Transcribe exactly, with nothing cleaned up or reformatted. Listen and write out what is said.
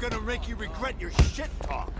gonna make you regret your shit talk.